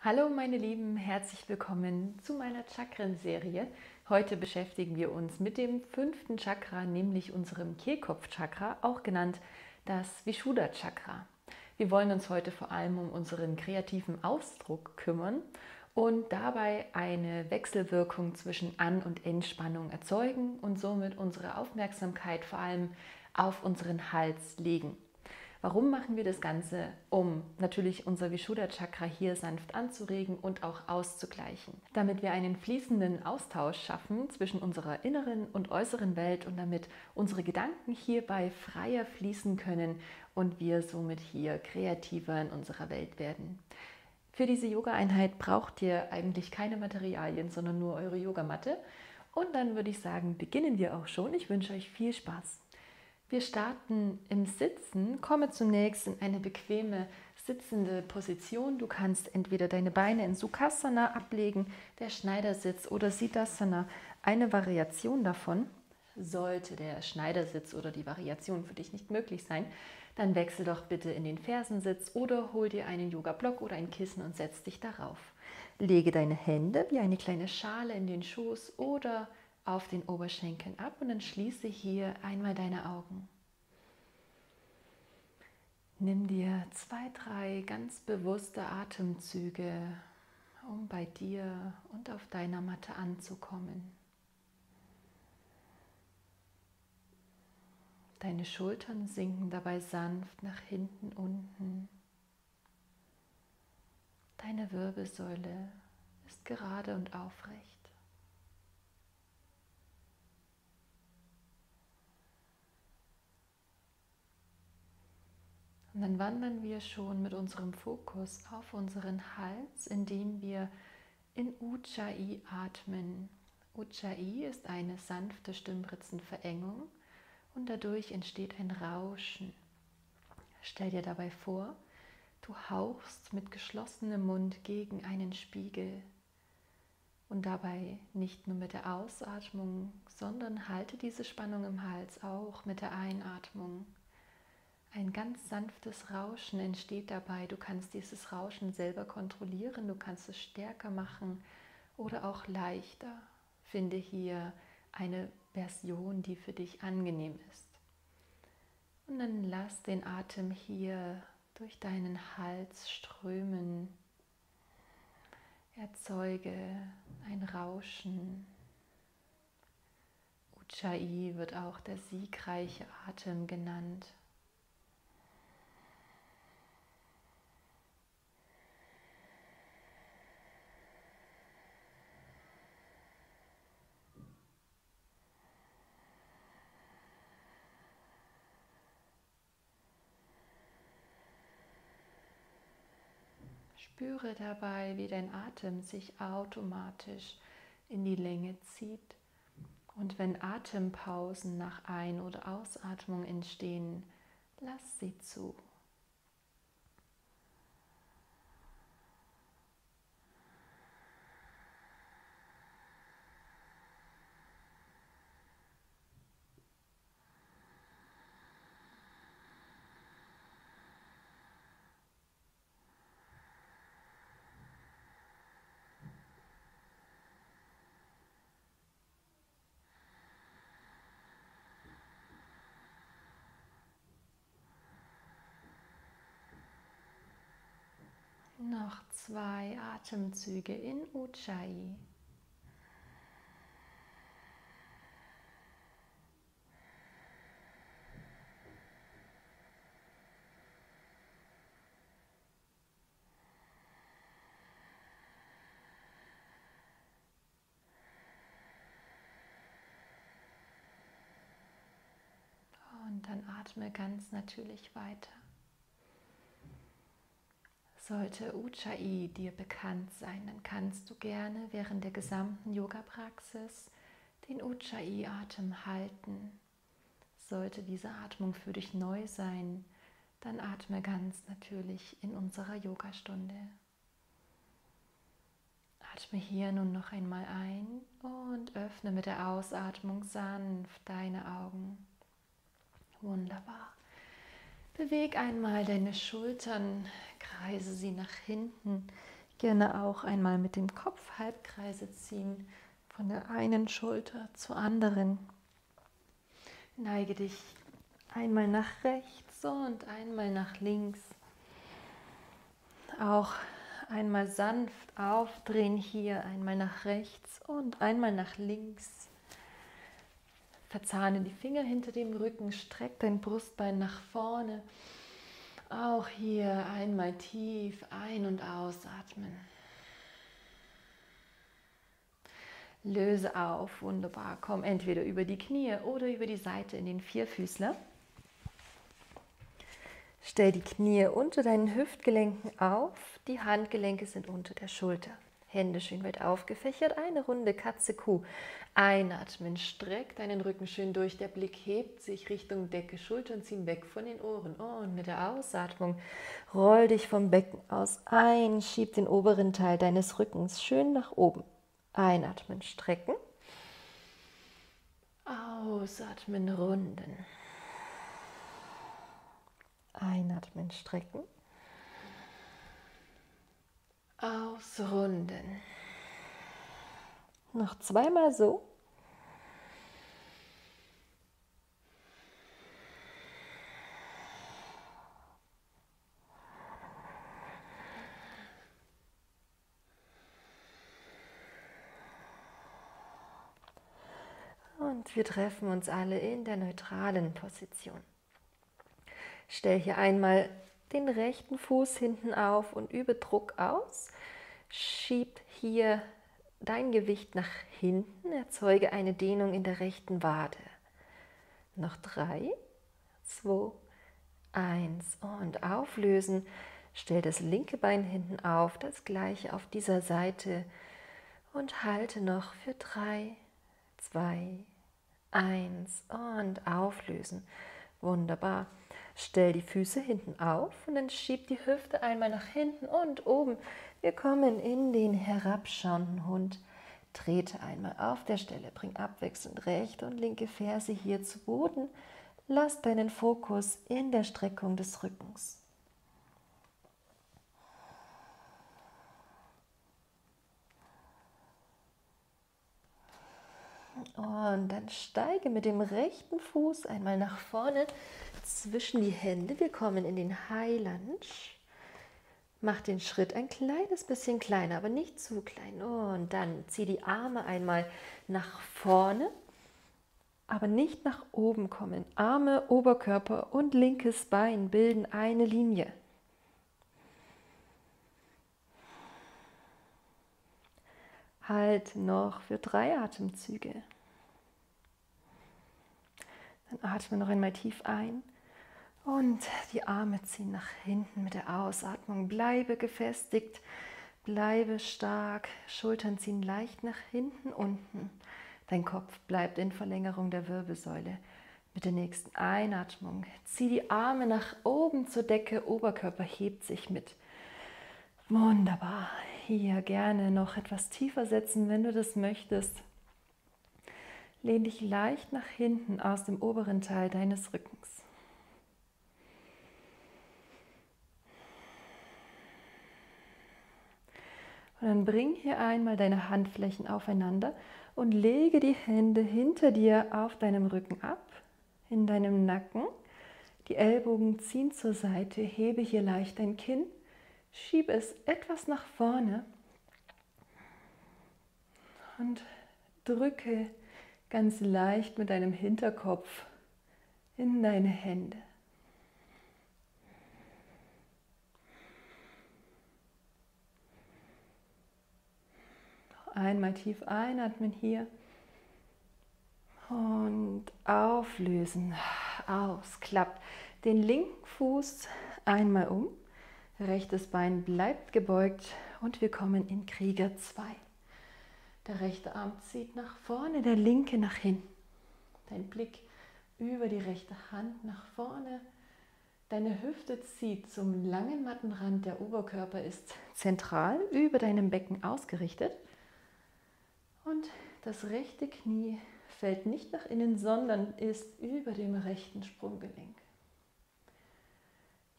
Hallo meine Lieben, herzlich willkommen zu meiner Chakren-Serie. Heute beschäftigen wir uns mit dem fünften Chakra, nämlich unserem Kehlkopf Chakra, auch genannt das Vishuddha Chakra. Wir wollen uns heute vor allem um unseren kreativen Ausdruck kümmern und dabei eine Wechselwirkung zwischen An- und Entspannung erzeugen und somit unsere Aufmerksamkeit vor allem auf unseren Hals legen. Warum machen wir das Ganze? Um natürlich unser Vishuddha-Chakra hier sanft anzuregen und auch auszugleichen, damit wir einen fließenden Austausch schaffen zwischen unserer inneren und äußeren Welt und damit unsere Gedanken hierbei freier fließen können und wir somit hier kreativer in unserer Welt werden. Für diese Yoga-Einheit braucht ihr eigentlich keine Materialien, sondern nur eure Yogamatte. Und dann würde ich sagen, beginnen wir auch schon. Ich wünsche euch viel Spaß. Wir starten im Sitzen. Komme zunächst in eine bequeme sitzende Position. Du kannst entweder deine Beine in Sukhasana ablegen, der Schneidersitz oder Siddhasana, eine Variation davon. Sollte der Schneidersitz oder die Variation für dich nicht möglich sein, dann wechsel doch bitte in den Fersensitz oder hol dir einen Yoga-Block oder ein Kissen und setz dich darauf. Lege deine Hände wie eine kleine Schale in den Schoß oder auf den Oberschenkeln ab und dann schließe hier einmal deine Augen. Nimm dir 2, 3 ganz bewusste Atemzüge, um bei dir und auf deiner Matte anzukommen. Deine Schultern sinken dabei sanft nach hinten unten. Deine Wirbelsäule ist gerade und aufrecht. Und dann wandern wir schon mit unserem Fokus auf unseren Hals, indem wir in Ujjayi atmen. Ujjayi ist eine sanfte Stimmritzenverengung und dadurch entsteht ein Rauschen. Stell dir dabei vor, du hauchst mit geschlossenem Mund gegen einen Spiegel und dabei nicht nur mit der Ausatmung, sondern halte diese Spannung im Hals auch mit der Einatmung. Ein ganz sanftes Rauschen entsteht dabei. Du kannst dieses Rauschen selber kontrollieren, du kannst es stärker machen oder auch leichter. Finde hier eine Version, die für dich angenehm ist. Und dann lass den Atem hier durch deinen Hals strömen. Erzeuge ein Rauschen. Ujjayi wird auch der siegreiche Atem genannt. Spüre dabei, wie dein Atem sich automatisch in die Länge zieht. Und wenn Atempausen nach Ein- oder Ausatmung entstehen, lass sie zu. Noch 2 Atemzüge in Ujjayi. Und dann atme ganz natürlich weiter. Sollte Ujjayi dir bekannt sein, dann kannst du gerne während der gesamten Yoga-Praxis den Ujjayi-Atem halten. Sollte diese Atmung für dich neu sein, dann atme ganz natürlich in unserer Yogastunde. Atme hier nun noch einmal ein und öffne mit der Ausatmung sanft deine Augen. Wunderbar. Beweg einmal deine Schultern, kreise sie nach hinten, Gerne auch einmal mit dem Kopf Halbkreise ziehen, von der einen Schulter zur anderen. Neige dich einmal nach rechts und einmal nach links. Auch einmal sanft aufdrehen hier, einmal nach rechts und einmal nach links. Verzahne die Finger hinter dem Rücken, streck dein Brustbein nach vorne. Auch hier einmal tief ein- und ausatmen. Löse auf, wunderbar. Komm entweder über die Knie oder über die Seite in den Vierfüßler. Stell die Knie unter deinen Hüftgelenken auf. Die Handgelenke sind unter der Schulter. Hände schön weit aufgefächert. Eine Runde Katze Kuh. Einatmen, streck deinen Rücken schön durch. Der Blick hebt sich Richtung Decke. Schultern ziehen weg von den Ohren. Und mit der Ausatmung roll dich vom Becken aus ein. Schieb den oberen Teil deines Rückens schön nach oben. Einatmen, strecken. Ausatmen, runden. Einatmen, strecken. Ausrunden. Noch zweimal so. Und wir treffen uns alle in der neutralen Position. Stell hier einmal den rechten Fuß hinten auf und übe Druck aus. Schieb hier dein Gewicht nach hinten, erzeuge eine Dehnung in der rechten Wade. Noch 3, 2, 1 und auflösen. Stell das linke Bein hinten auf, das gleiche auf dieser Seite und halte noch für 3, 2, 1 und auflösen. Wunderbar. Stell die Füße hinten auf und dann schieb die Hüfte einmal nach hinten und oben. Wir kommen in den herabschauenden Hund. Trete einmal auf der Stelle, bring abwechselnd rechte und linke Ferse hier zu Boden. Lass deinen Fokus in der Streckung des Rückens. Und dann steige mit dem rechten Fuß einmal nach vorne zwischen die Hände. Wir kommen in den High Lunge. Mach den Schritt ein kleines bisschen kleiner, aber nicht zu klein. Und dann zieh die Arme einmal nach vorne, aber nicht nach oben kommen. Arme, Oberkörper und linkes Bein bilden eine Linie. Halt noch für 3 Atemzüge. Dann atme noch einmal tief ein und die Arme ziehen nach hinten mit der Ausatmung. Bleibe gefestigt, bleibe stark, Schultern ziehen leicht nach hinten unten. Dein Kopf bleibt in Verlängerung der Wirbelsäule. Mit der nächsten Einatmung zieh die Arme nach oben zur Decke, Oberkörper hebt sich mit. Wunderbar. Hier gerne noch etwas tiefer setzen, wenn du das möchtest. Lehn dich leicht nach hinten aus dem oberen Teil deines Rückens. Und dann bring hier einmal deine Handflächen aufeinander und lege die Hände hinter dir auf deinem Rücken ab, in deinem Nacken. Die Ellbogen ziehen zur Seite, hebe hier leicht dein Kinn. Schiebe es etwas nach vorne und drücke ganz leicht mit deinem Hinterkopf in deine Hände. Noch einmal tief einatmen hier und auflösen, ausklappt den linken Fuß einmal um. Rechtes Bein bleibt gebeugt und wir kommen in Krieger 2. Der rechte Arm zieht nach vorne, der linke nach hinten. Dein Blick über die rechte Hand nach vorne. Deine Hüfte zieht zum langen Mattenrand. Der Oberkörper ist zentral über deinem Becken ausgerichtet. Und das rechte Knie fällt nicht nach innen, sondern ist über dem rechten Sprunggelenk.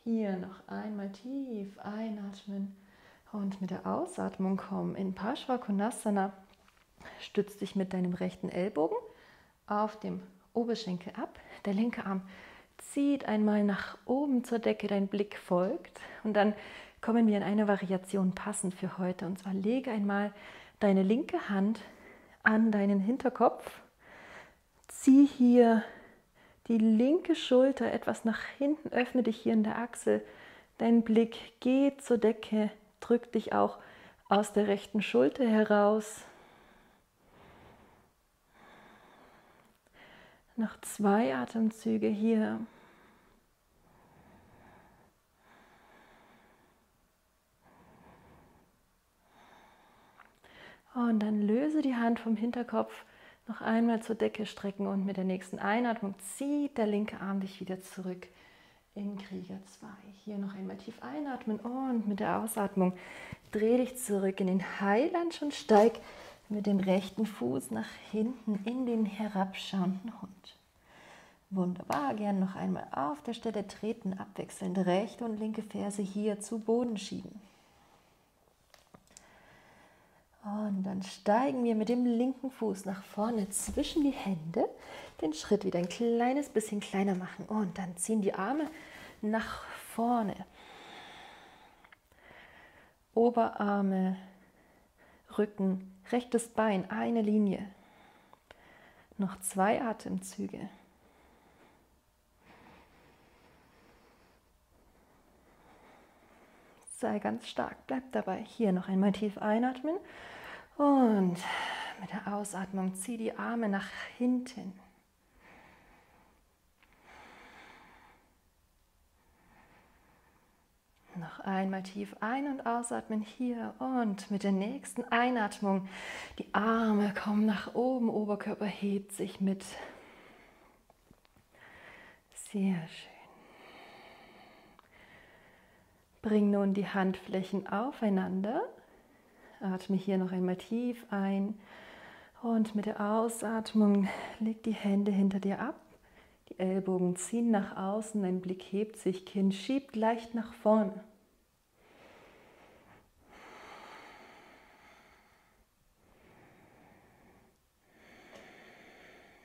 Hier noch einmal tief einatmen Und mit der Ausatmung komm in Parsvakonasana. Stütz dich mit deinem rechten Ellbogen auf dem Oberschenkel ab. Der linke Arm zieht einmal nach oben zur Decke, dein Blick folgt. Und dann kommen wir in eine Variation passend für heute. Und zwar lege einmal deine linke Hand an deinen Hinterkopf. Zieh hier die linke Schulter etwas nach hinten, öffne dich hier in der Achsel. Dein Blick geht zur Decke, drück dich auch aus der rechten Schulter heraus. Noch 2 Atemzüge hier. Und dann löse die Hand vom Hinterkopf, noch einmal zur Decke strecken und mit der nächsten Einatmung zieht der linke Arm dich wieder zurück in Krieger 2. Hier noch einmal tief einatmen und mit der Ausatmung dreh dich zurück in den High Lunge und steig mit dem rechten Fuß nach hinten in den herabschauenden Hund. Wunderbar, gern noch einmal auf der Stelle treten, abwechselnd rechte und linke Ferse hier zu Boden schieben. Und dann steigen wir mit dem linken Fuß nach vorne zwischen die Hände, den Schritt wieder ein kleines bisschen kleiner machen und dann ziehen die Arme nach vorne. Oberarme, Rücken, rechtes Bein, eine Linie. Noch 2 Atemzüge. Sei ganz stark, bleib dabei. Hier noch einmal tief einatmen und mit der Ausatmung zieh die Arme nach hinten. Noch einmal tief ein- und ausatmen hier und mit der nächsten Einatmung die Arme kommen nach oben, Oberkörper hebt sich mit. Sehr schön. Bring nun die Handflächen aufeinander, atme hier noch einmal tief ein und mit der Ausatmung leg die Hände hinter dir ab, die Ellbogen ziehen nach außen, dein Blick hebt sich, Kinn schiebt leicht nach vorne.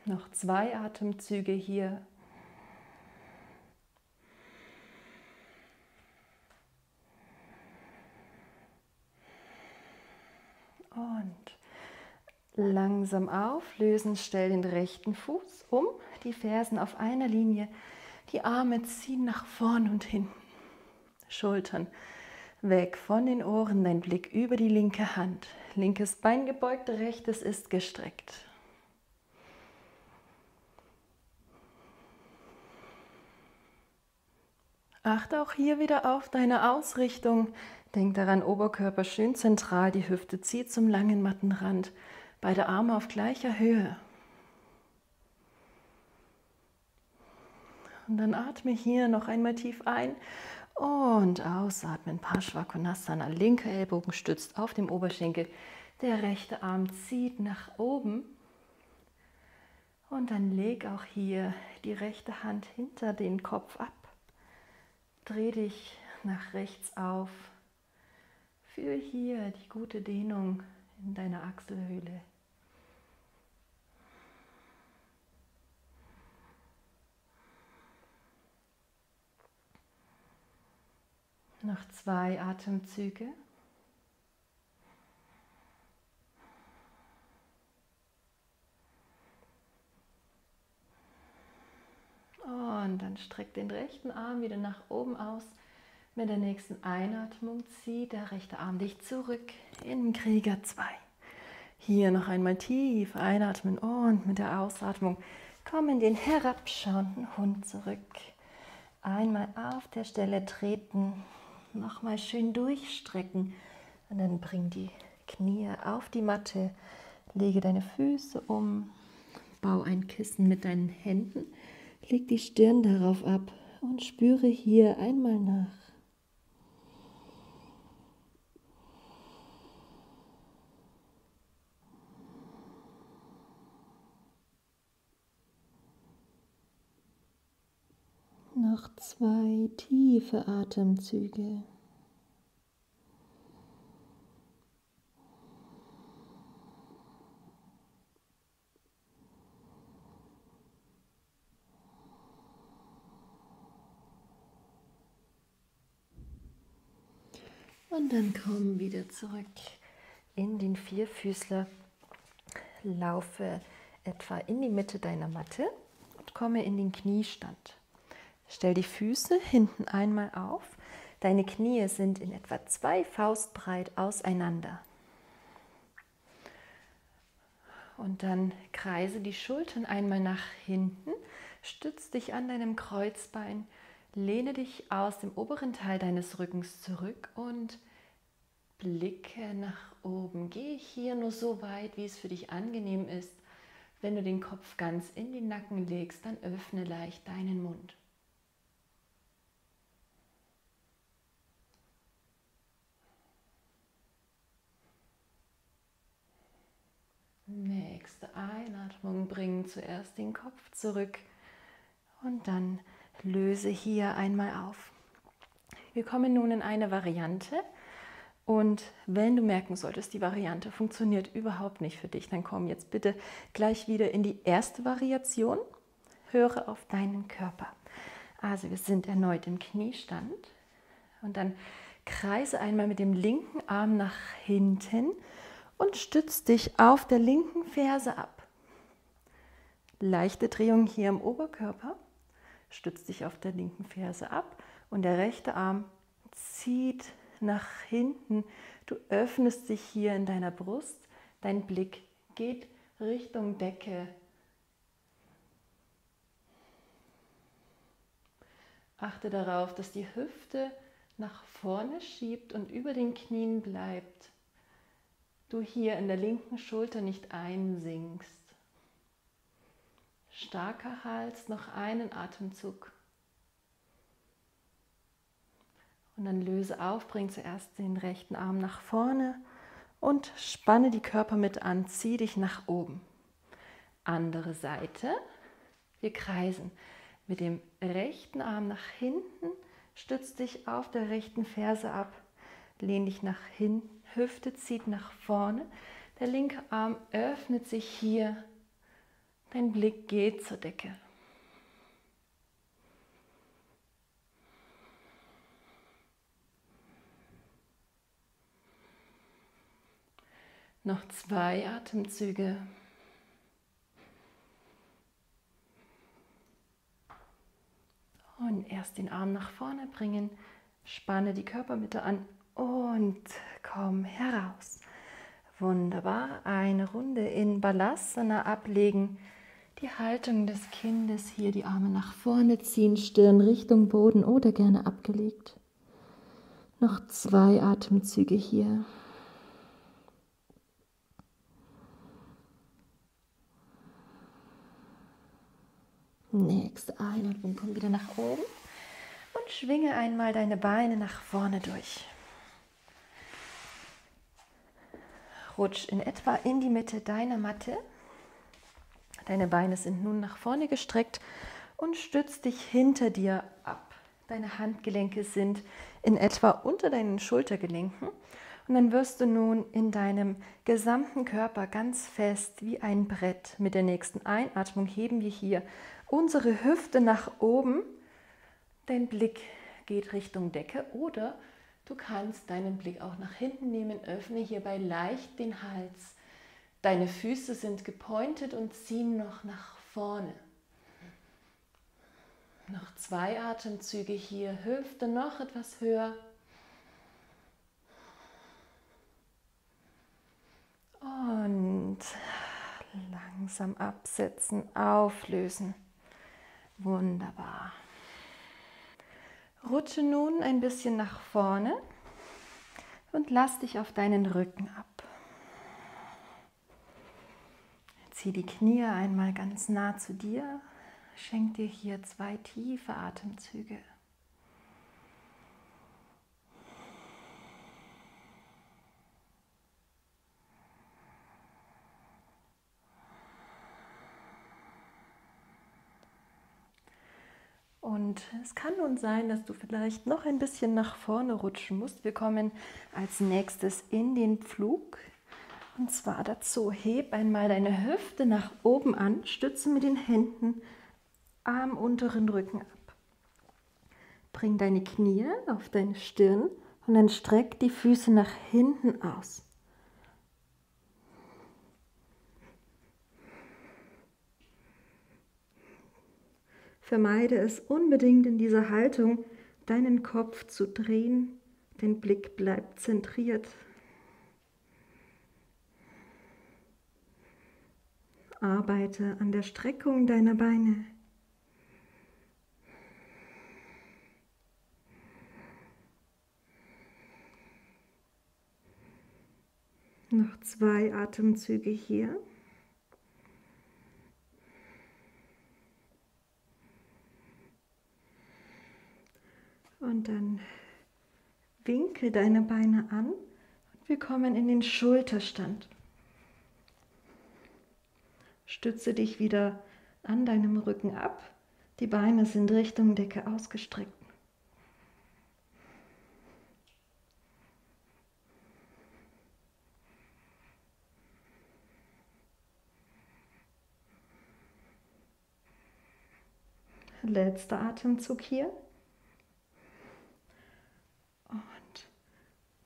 Noch 2 Atemzüge hier. Langsam auflösen, stell den rechten Fuß um, die Fersen auf einer Linie, die Arme ziehen nach vorn und hin. Schultern weg von den Ohren, dein Blick über die linke Hand. Linkes Bein gebeugt, rechtes ist gestreckt. Achte auch hier wieder auf deine Ausrichtung. Denk daran, Oberkörper schön zentral, die Hüfte zieht zum langen Mattenrand. Beide Arme auf gleicher Höhe. Und dann atme hier noch einmal tief ein und ausatmen. Parsvakonasana, linker Ellbogen stützt auf dem Oberschenkel. Der rechte Arm zieht nach oben. Und dann leg auch hier die rechte Hand hinter den Kopf ab. Dreh dich nach rechts auf. Fühl hier die gute Dehnung in deiner Achselhöhle. Noch 2 Atemzüge. Und dann streck den rechten Arm wieder nach oben aus. Mit der nächsten Einatmung zieht der rechte Arm dich zurück in Krieger 2. Hier noch einmal tief einatmen und mit der Ausatmung komm in den herabschauenden Hund zurück. Einmal auf der Stelle treten, nochmal schön durchstrecken und dann bring die Knie auf die Matte, lege deine Füße um, bau ein Kissen mit deinen Händen, leg die Stirn darauf ab und spüre hier einmal nach. Noch 2 tiefe Atemzüge. Und dann komm wieder zurück in den Vierfüßler. Laufe etwa in die Mitte deiner Matte und komme in den Kniestand. Stell die Füße hinten einmal auf. Deine Knie sind in etwa 2 Faustbreit auseinander. Und dann kreise die Schultern einmal nach hinten, stütz dich an deinem Kreuzbein, lehne dich aus dem oberen Teil deines Rückens zurück und blicke nach oben. Gehe hier nur so weit, wie es für dich angenehm ist. Wenn du den Kopf ganz in den Nacken legst, dann öffne leicht deinen Mund. Nächste Einatmung, bring zuerst den Kopf zurück und dann löse hier einmal auf. Wir kommen nun in eine Variante und wenn du merken solltest, die Variante funktioniert überhaupt nicht für dich, dann komm jetzt bitte gleich wieder in die erste Variation. Höre auf deinen Körper. Also wir sind erneut im Kniestand und dann kreise einmal mit dem linken Arm nach hinten und stütz dich auf der linken Ferse ab. Leichte Drehung hier im Oberkörper. Stütz dich auf der linken Ferse ab und der rechte Arm zieht nach hinten. Du öffnest dich hier in deiner Brust. Dein Blick geht Richtung Decke. Achte darauf, dass die Hüfte nach vorne schiebt und über den Knien bleibt. Du hier in der linken Schulter nicht einsinkst. Starker Hals, noch einen Atemzug. Und dann löse auf, bring zuerst den rechten Arm nach vorne und spanne die Körper mit an, zieh dich nach oben. Andere Seite, wir kreisen. Mit dem rechten Arm nach hinten, stütz dich auf der rechten Ferse ab, lehn dich nach hinten. Hüfte zieht nach vorne, der linke Arm öffnet sich hier, dein Blick geht zur Decke. Noch 2 Atemzüge. Und erst den Arm nach vorne bringen, spanne die Körpermitte an. Und komm heraus. Wunderbar. Eine Runde in Balasana ablegen. Die Haltung des Kindes hier, die Arme nach vorne ziehen, Stirn Richtung Boden oder gerne abgelegt. Noch 2 Atemzüge hier. Nächste Einatmung, komm wieder nach oben und schwinge einmal deine Beine nach vorne durch. Rutsch in etwa in die Mitte deiner Matte. Deine Beine sind nun nach vorne gestreckt und stütz dich hinter dir ab. Deine Handgelenke sind in etwa unter deinen Schultergelenken. Und dann wirst du nun in deinem gesamten Körper ganz fest wie ein Brett. Mit der nächsten Einatmung heben wir hier unsere Hüfte nach oben. Dein Blick geht Richtung Decke oder du kannst deinen Blick auch nach hinten nehmen, öffne hierbei leicht den Hals. Deine Füße sind gepointet und ziehen noch nach vorne. Noch 2 Atemzüge hier, Hüfte noch etwas höher. Und langsam absetzen, auflösen. Wunderbar. Rutsche nun ein bisschen nach vorne und lass dich auf deinen Rücken ab. Zieh die Knie einmal ganz nah zu dir. Schenk dir hier 2 tiefe Atemzüge. Und es kann nun sein, dass du vielleicht noch ein bisschen nach vorne rutschen musst. Wir kommen als nächstes in den Pflug. Und zwar dazu, heb einmal deine Hüfte nach oben an, stütze mit den Händen am unteren Rücken ab. Bring deine Knie auf deine Stirn, und dann streck die Füße nach hinten aus. Vermeide es unbedingt in dieser Haltung, deinen Kopf zu drehen, dein Blick bleibt zentriert. Arbeite an der Streckung deiner Beine. Noch 2 Atemzüge hier. Und dann winkel deine Beine an und wir kommen in den Schulterstand. Stütze dich wieder an deinem Rücken ab. Die Beine sind Richtung Decke ausgestreckt. Letzter Atemzug hier. Und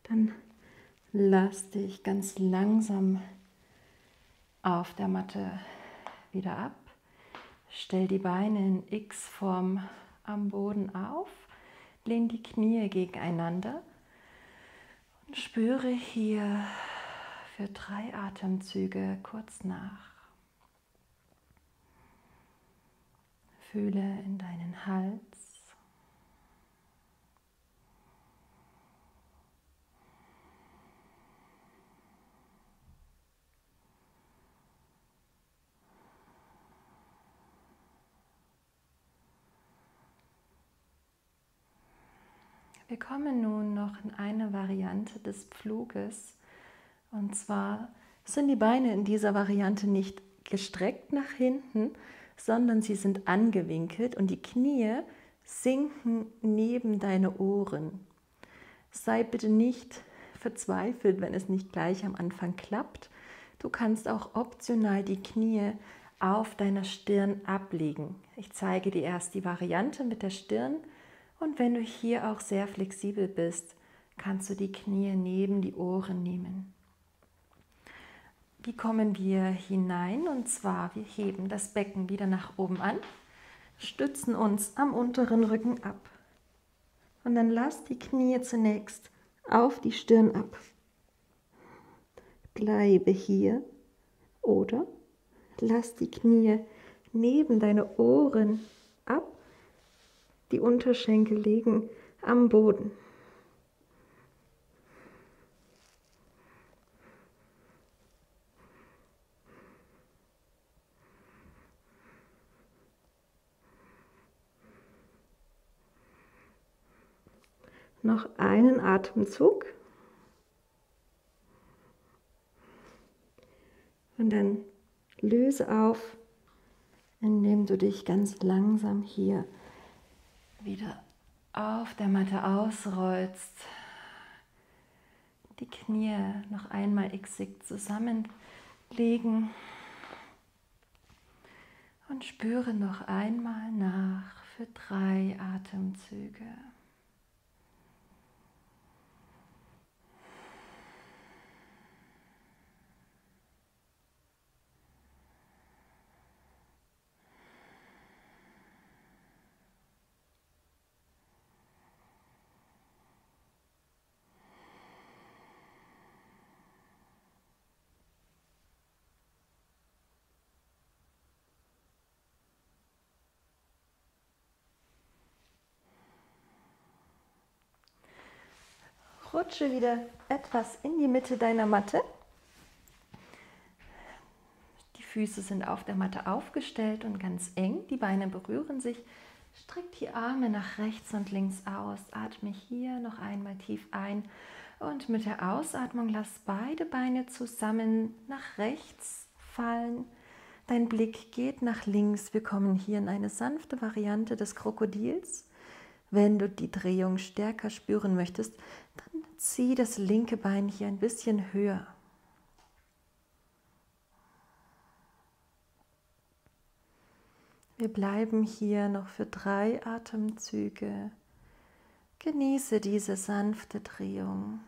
dann lass dich ganz langsam auf der Matte wieder ab. Stell die Beine in X-Form am Boden auf. Lehn die Knie gegeneinander. Und spüre hier für 3 Atemzüge kurz nach. Fühle in deinen Hals. Wir kommen nun noch in eine Variante des Pfluges. Und zwar sind die Beine in dieser Variante nicht gestreckt nach hinten, sondern sie sind angewinkelt und die Knie sinken neben deine Ohren. Sei bitte nicht verzweifelt, wenn es nicht gleich am Anfang klappt. Du kannst auch optional die Knie auf deiner Stirn ablegen. Ich zeige dir erst die Variante mit der Stirn und wenn du hier auch sehr flexibel bist, kannst du die Knie neben die Ohren nehmen. Wie kommen wir hinein? Und zwar, wir heben das Becken wieder nach oben an, stützen uns am unteren Rücken ab. Und dann lass die Knie zunächst auf die Stirn ab. Bleibe hier oder lass die Knie neben deine Ohren ab. Die Unterschenkel liegen am Boden. Noch einen Atemzug und dann löse auf, indem du dich ganz langsam hier wieder auf der Matte ausrollst, die Knie noch einmal x-ig zusammenlegen und spüre noch einmal nach für 3 Atemzüge. Rutsche wieder etwas in die Mitte deiner Matte. Die Füße sind auf der Matte aufgestellt und ganz eng. Die Beine berühren sich. Streck die Arme nach rechts und links aus. Atme hier noch einmal tief ein. Und mit der Ausatmung lass beide Beine zusammen nach rechts fallen. Dein Blick geht nach links. Wir kommen hier in eine sanfte Variante des Krokodils. Wenn du die Drehung stärker spüren möchtest, dann zieh das linke Bein hier ein bisschen höher. Wir bleiben hier noch für 3 Atemzüge Genieße diese sanfte Drehung.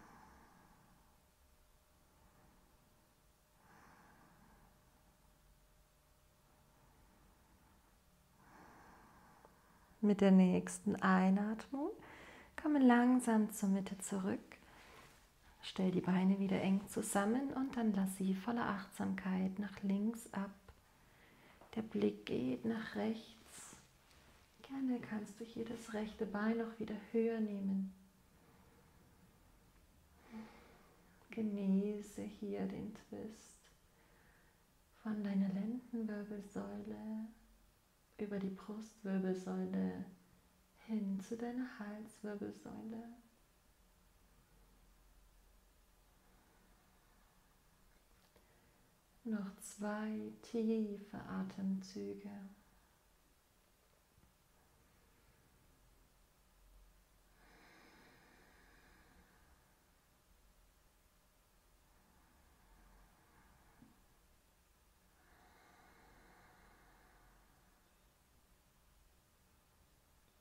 Mit der nächsten Einatmung komme langsam zur Mitte zurück, stell die Beine wieder eng zusammen und dann lass sie voller Achtsamkeit nach links ab. Der Blick geht nach rechts. Gerne kannst du hier das rechte Bein noch wieder höher nehmen. Genieße hier den Twist von deiner Lendenwirbelsäule über die Brustwirbelsäule hin zu deiner Halswirbelsäule. Noch 2 tiefe Atemzüge.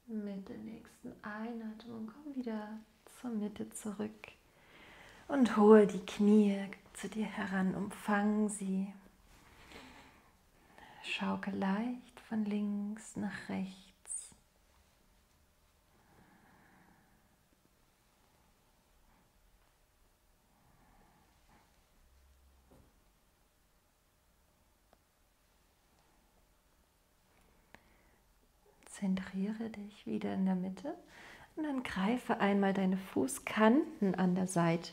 Mit der nächsten Einatmung komm wieder zur Mitte zurück und hol die Knie zu dir heran, umfang sie. Schaukel leicht von links nach rechts. Zentriere dich wieder in der Mitte und dann greife einmal deine Fußkanten an der Seite.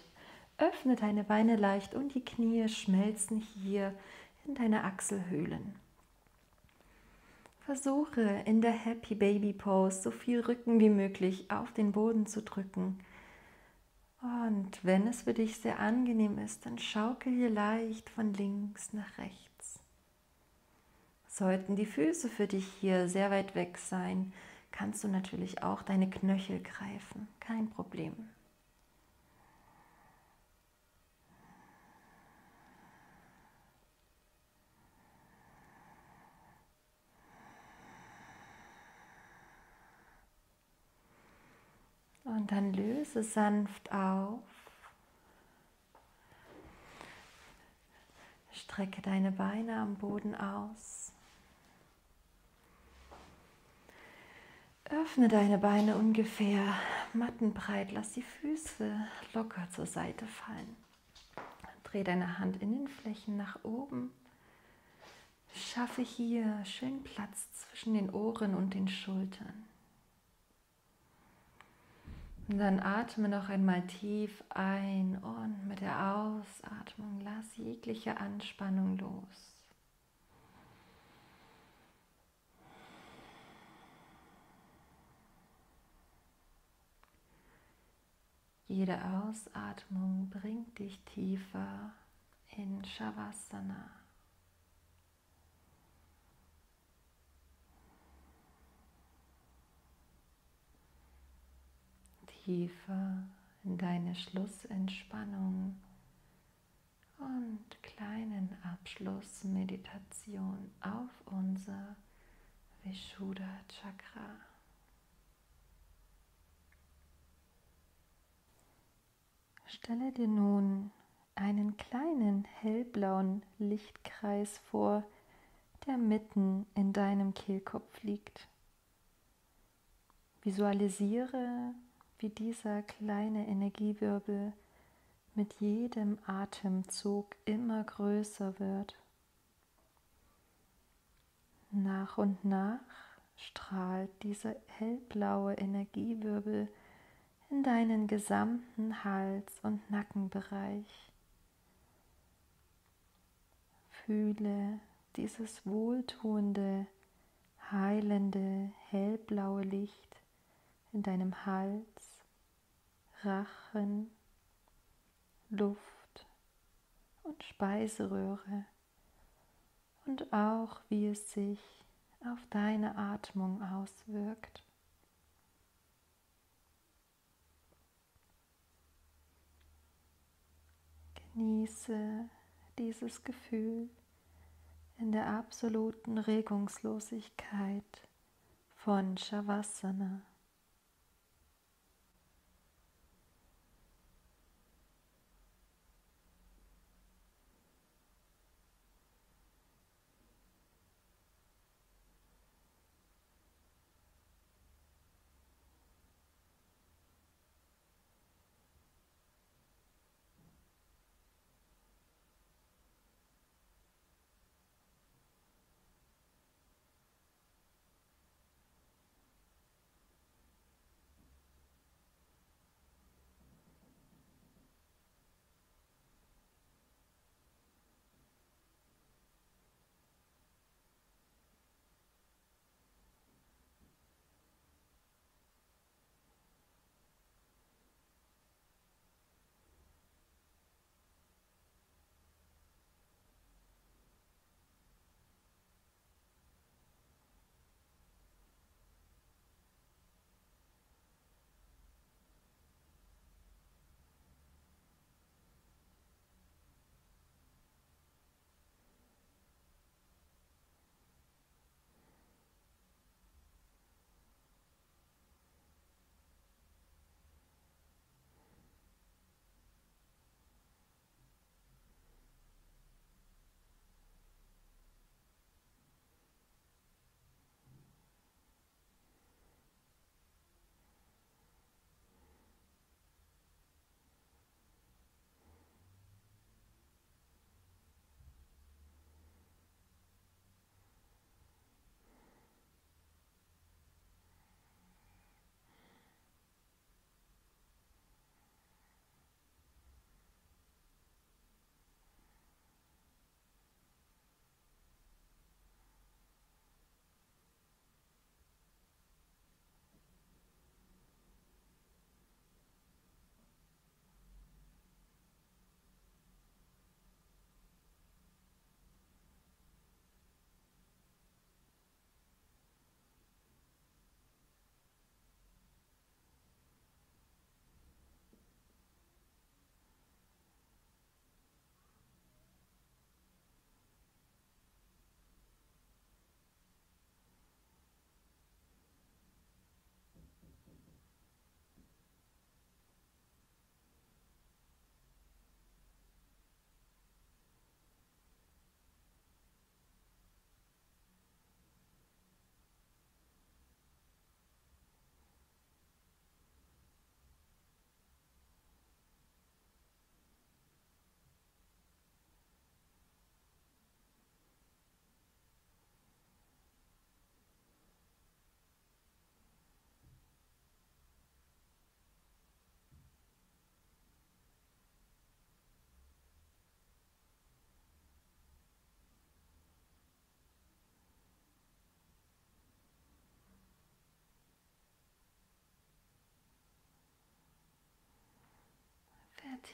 Öffne deine Beine leicht und die Knie schmelzen hier in deine Achselhöhlen. Versuche in der Happy Baby Pose so viel Rücken wie möglich auf den Boden zu drücken. Und wenn es für dich sehr angenehm ist, dann schaukel hier leicht von links nach rechts. Sollten die Füße für dich hier sehr weit weg sein, kannst du natürlich auch deine Knöchel greifen. Kein Problem. Und dann löse sanft auf. Strecke deine Beine am Boden aus. Öffne deine Beine ungefähr mattenbreit, lass die Füße locker zur Seite fallen. Dreh deine Handinnenflächen nach oben. Schaffe hier schön Platz zwischen den Ohren und den Schultern. Und dann atme noch einmal tief ein und mit der Ausatmung lass jegliche Anspannung los. Jede Ausatmung bringt dich tiefer in Shavasana. Tiefer in deine Schlussentspannung und kleinen Abschlussmeditation auf unser Vishuddha Chakra. Stelle dir nun einen kleinen hellblauen Lichtkreis vor, der mitten in deinem Kehlkopf liegt. Visualisiere, wie dieser kleine Energiewirbel mit jedem Atemzug immer größer wird. Nach und nach strahlt dieser hellblaue Energiewirbel in deinen gesamten Hals- und Nackenbereich. Fühle dieses wohltuende, heilende, hellblaue Licht in deinem Hals, Rachen, Luft und Speiseröhre und auch wie es sich auf deine Atmung auswirkt. Genieße dieses Gefühl in der absoluten Regungslosigkeit von Shavasana.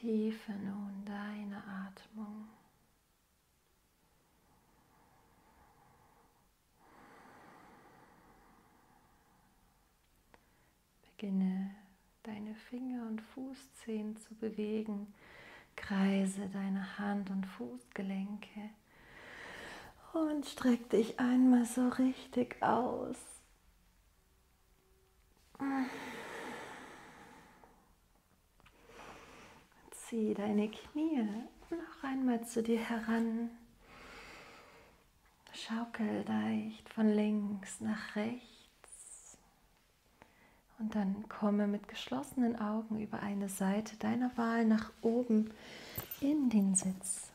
Tiefe nun deine Atmung. Beginne deine Finger und Fußzehen zu bewegen, kreise deine Hand- und Fußgelenke und streck dich einmal so richtig aus. Zieh deine Knie noch einmal zu dir heran. Schaukel leicht von links nach rechts. Und dann komme mit geschlossenen Augen über eine Seite deiner Wahl nach oben in den Sitz.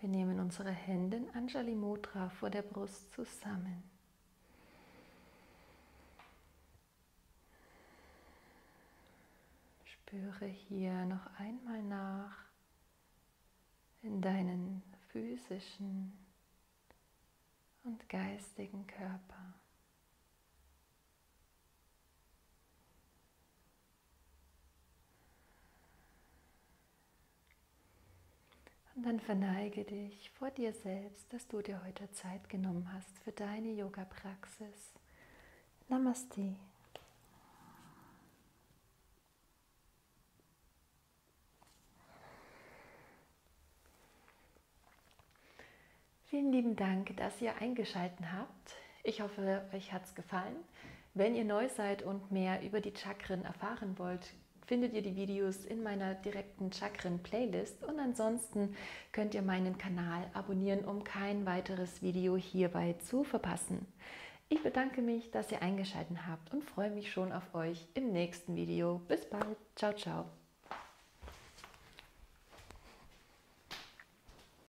Wir nehmen unsere Hände in Anjali Mudra vor der Brust zusammen. Spüre hier noch einmal nach in deinen physischen und geistigen Körper. Und dann verneige dich vor dir selbst, dass du dir heute Zeit genommen hast für deine Yoga-Praxis. Namaste. Vielen lieben Dank, dass ihr eingeschaltet habt. Ich hoffe, euch hat es gefallen. Wenn ihr neu seid und mehr über die Chakren erfahren wollt, findet ihr die Videos in meiner direkten Chakren-Playlist und ansonsten könnt ihr meinen Kanal abonnieren, um kein weiteres Video hierbei zu verpassen. Ich bedanke mich, dass ihr eingeschaltet habt und freue mich schon auf euch im nächsten Video. Bis bald. Ciao, ciao.